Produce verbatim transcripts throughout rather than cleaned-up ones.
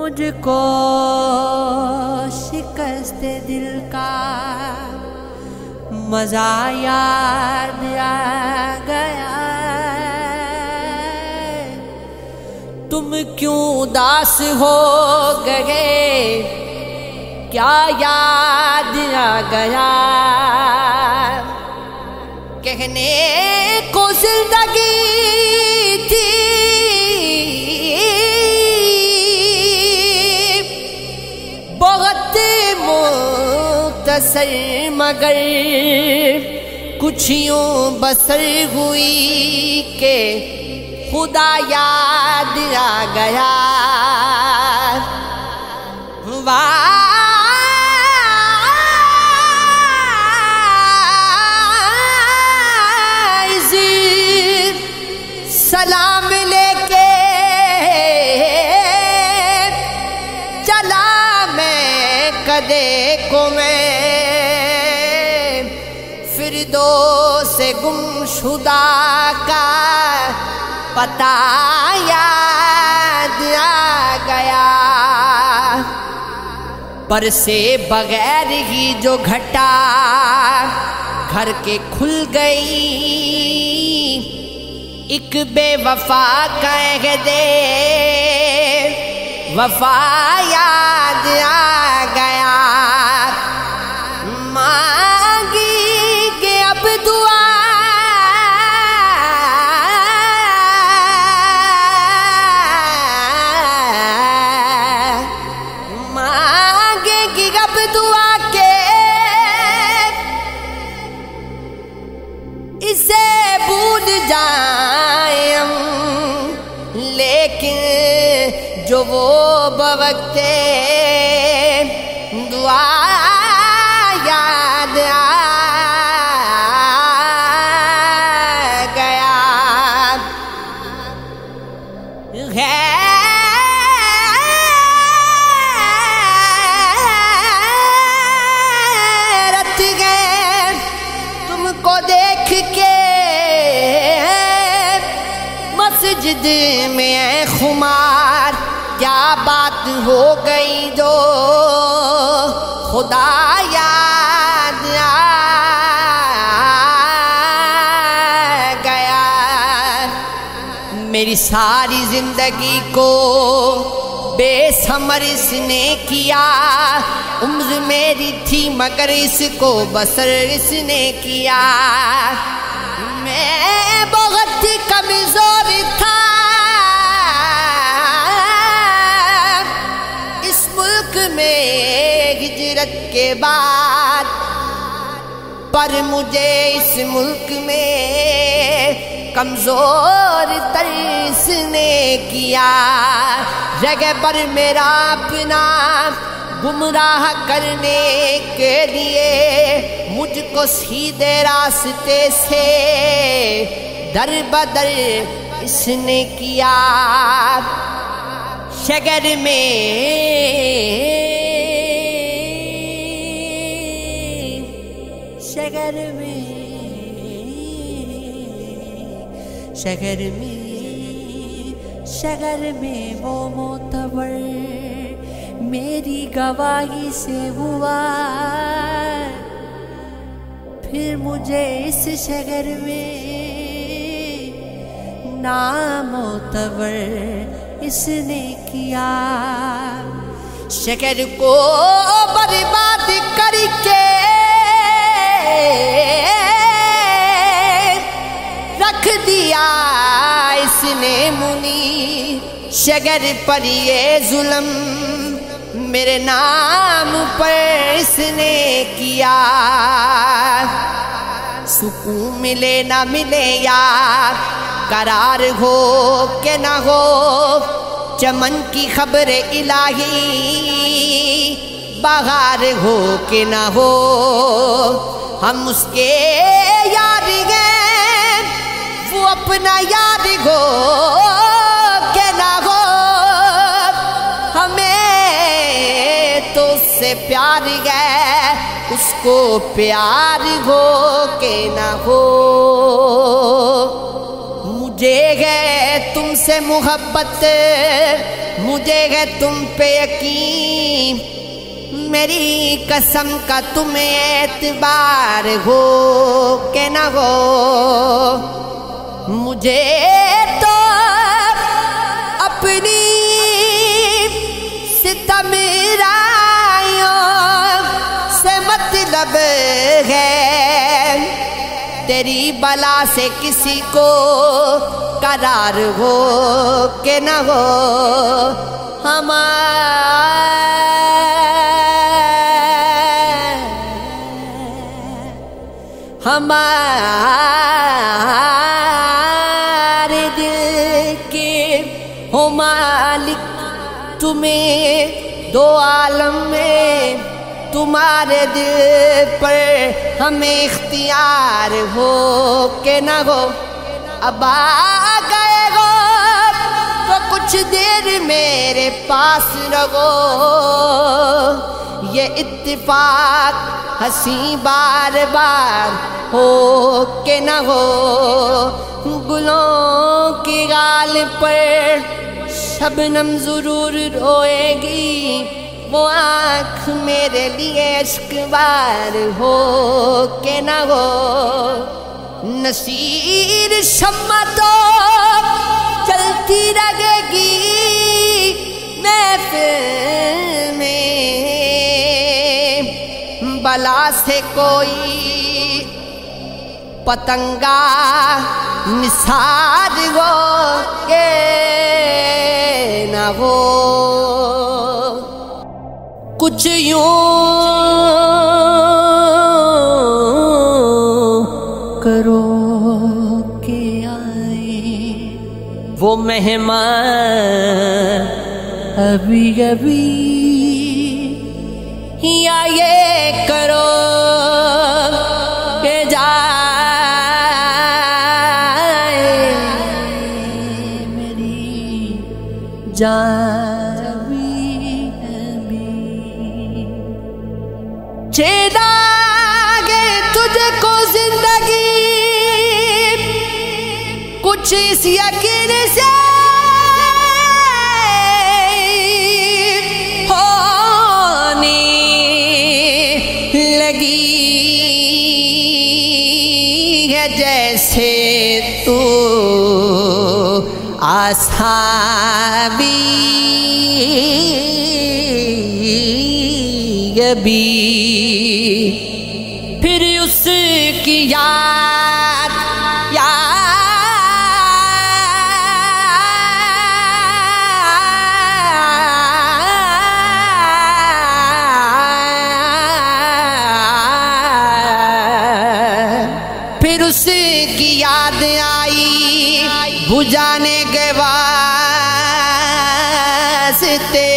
मुझको शिकस्त दिल का मजा याद आ गया। तुम क्यों उदास हो गए, क्या याद आ गया? कहने को जिंदगी थी, बहुत मुख्तसर मगर कुछ यूं बसर हुई के खुदा याद आ गया। वाह सलाम लेके चला मैं कदे को मैं फिरदौस से गुमशुदा का पता याद आ गया। पर से बगैर ही जो घटा घर के खुल गई, एक बेवफा कह दे वफा याद आ गया। मांगी के अब दुआ मांगे की अब दुआ के इसे भूल जा, लेकिन जो वो बवक्ते दुआ याद आ गया। है रत गए तुमको देख के मस्जिद में ऐ खुमार, क्या बात हो गई जो खुदा याद आ गया। मेरी सारी जिंदगी को बेसमर इसने किया, उम्र मेरी थी मगर इसको बसर इसने किया। मैं बहुत कमजोर था, इस मुल्क में हिजरत के बाद पर मुझे इस मुल्क में कमजोर तरसने किया। जगह पर मेरा अपना गुमराह करने के लिए मुझको सीधे रास्ते से दर बदर इसने किया। शगर में शगर में शगर में शगर में वो मोतबर मेरी गवाही से हुआ, फिर मुझे इस शहर में नामोतबर इसने किया। शहर को बर्बाद करके रख दिया इसने मुनी, शहर पर ये जुल्म मेरे नाम पर इसने किया। सुकून मिले ना मिले यार, करार हो के ना हो, चमन की खबर इलाही बहार हो के ना हो, हम उसके यार गए वो अपना यार हो के ना हो। हमें तो उससे प्यार गए, उसको प्यार हो के ना हो। मुझे गए तुमसे मोहब्बत, मुझे है तुम पे यकीन, मेरी कसम का तुम्हें एतबार हो के ना हो। मुझे तो अपनी सितमराइयों से मतलब है, तेरी बला से किसी को करार हो के न हो। हमारे हमारे दिल के हो मालिक, तुम्हें दो आलम में तुम्हारे दिल पर हमें इख्तियार हो के न हो। अब आ गए हो तो कुछ देर मेरे पास रहो, ये इत्तिफाक हंसी बार बार हो के न हो। गुलों की गाल पर शबनम ज़रूर रोएगी, वो आँख मेरे लिए इश्कवार हो के ना हो। नसीर शम्मा तो चलती रहेगी महफिल में, बला से कोई पतंगा निसार हो के ना हो। कुछ यूं करो के आए वो मेहमान अभी अभी, या ये करो के जाए मेरी जान। छेड़ागे तुझको जिंदगी कुछ इस यकीन से होने लगी है, जैसे तू आसाबी गबी, फिर उसकी याद याद फिर उसकी याद आई बुझाने के वास्ते।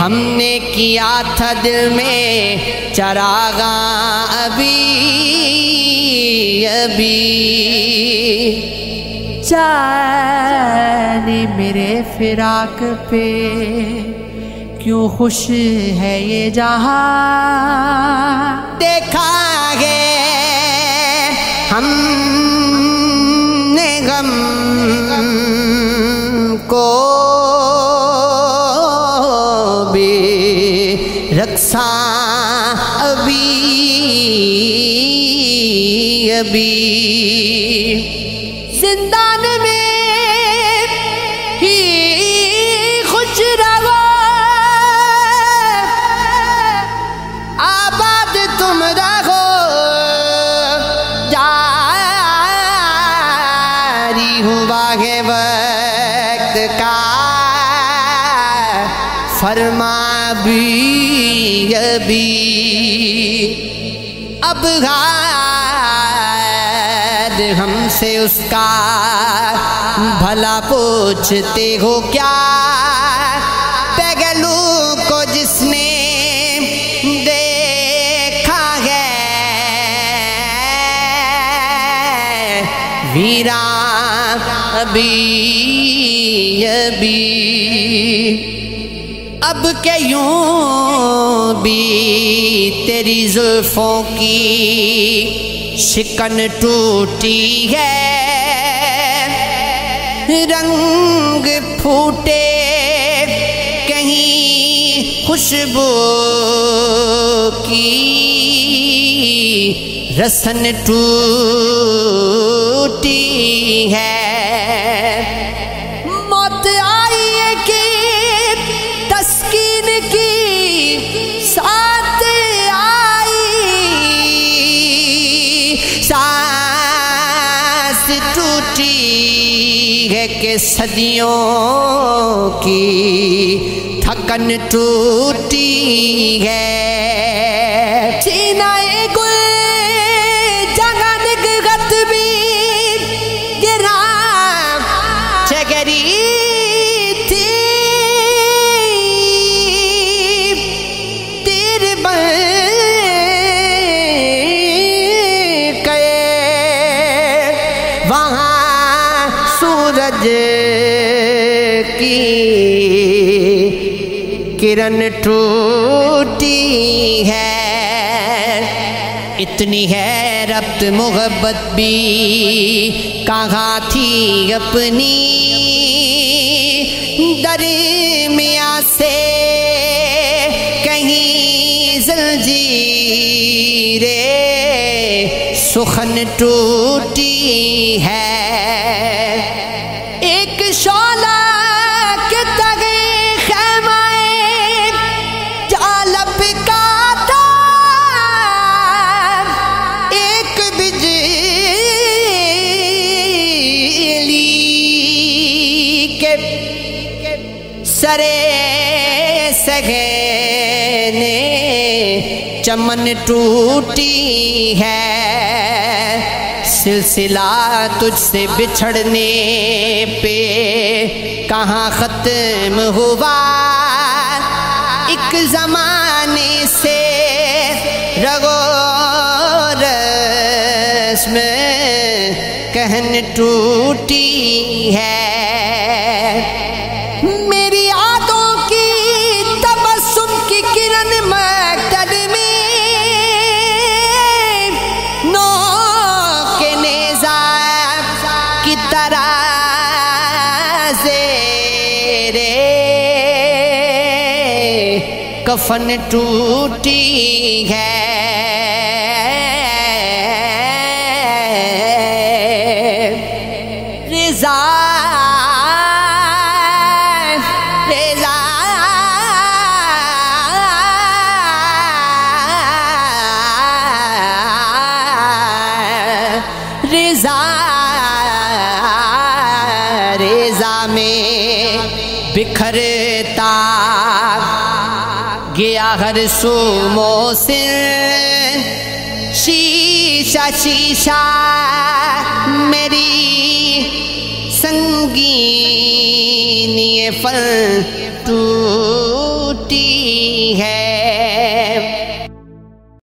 हमने किया था दिल में चरागा अभी अभी, जान मेरे फिराक पे क्यों खुश है ये जहाँ। देखा है हमने गम को रक्षा अभी अभी, जिंदान में ही खुश रहो आबाद तुम रहो जारी हूँ। बागे वक्त का फरमा अभी अभी, अब गाद हमसे उसका भला पूछते हो क्या। पहलू को जिसने देखा है वीरा अभी अभी, अब के यूं भी तेरी जुल्फों की शिकन टूटी है, रंग फूटे कहीं खुशबू की रसन टूटी है। के सदियों की थकन टूटी है। सीनाए गुल जगन गत भी गिरा चगरी थी, तीर बन गए वहाँ सूरज की किरण टूटी है। इतनी है रब्त मोहब्बत भी कहाँ थी अपनी, दरमिया से कहीं जंजीरे सुखन टूटी है। सरे सघने चमन टूटी है, सिलसिला तुझसे बिछड़ने पे कहाँ खत्म हुआ। एक जमाने से रगो रस्म कहन टूटी है। कफन टूटी है। रिजा रिजा रिजा रिजा में बिखरता गया हर सुमो सिर, शीशा शीशा मेरी संगीनी फल टूटी है।